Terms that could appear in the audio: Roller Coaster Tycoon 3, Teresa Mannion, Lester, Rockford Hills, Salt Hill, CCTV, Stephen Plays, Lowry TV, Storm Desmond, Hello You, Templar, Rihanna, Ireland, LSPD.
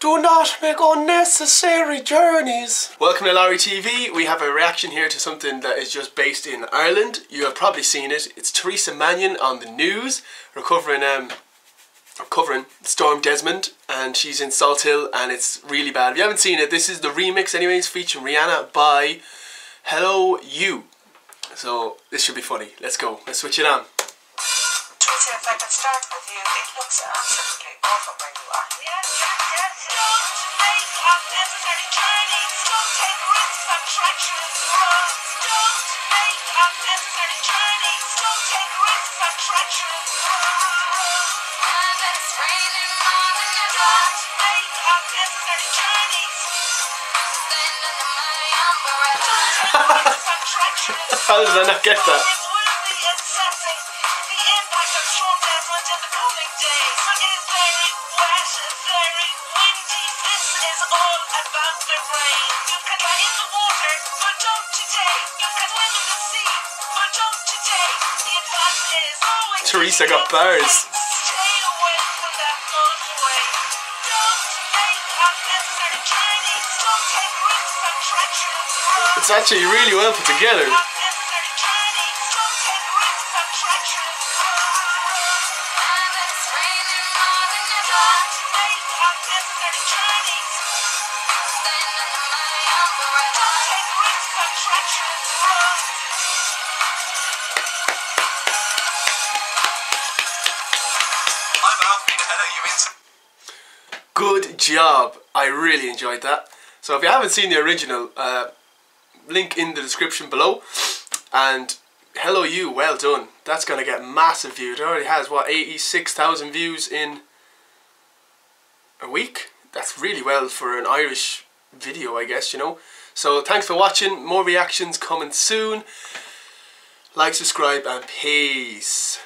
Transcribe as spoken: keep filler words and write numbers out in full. Do not make unnecessary journeys. Welcome to Lowry T V. We have a reaction here to something that is just based in Ireland. You have probably seen it. It's Teresa Mannion on the news, recovering, um, recovering Storm Desmond, and she's in Salt Hill, and it's really bad. If you haven't seen it, this is the remix anyways, featuring Rihanna by Hello You. So this should be funny. Let's go. Let's switch it on. If I can start with you, it looks absolutely awful where you are. Yes, yes, yes. Don't make unnecessary journeys. Don't take risks on treacherous roads. Don't make unnecessary journeys. Don't take risks on treacherous roads. And it's raining more than ever. Don't make unnecessary journeys. Then under my umbrella. Don't take risks on treacherous roads. How did I not get that? Teresa got bars. It's actually really well put together. Good job. I really enjoyed that. So if you haven't seen the original, uh, link in the description below. And Hello You, well done. That's going to get massive views. It already has, what, eighty-six thousand views in a week? That's really well for an Irish video, I guess, you know. So thanks for watching. More reactions coming soon. Like, subscribe, and peace.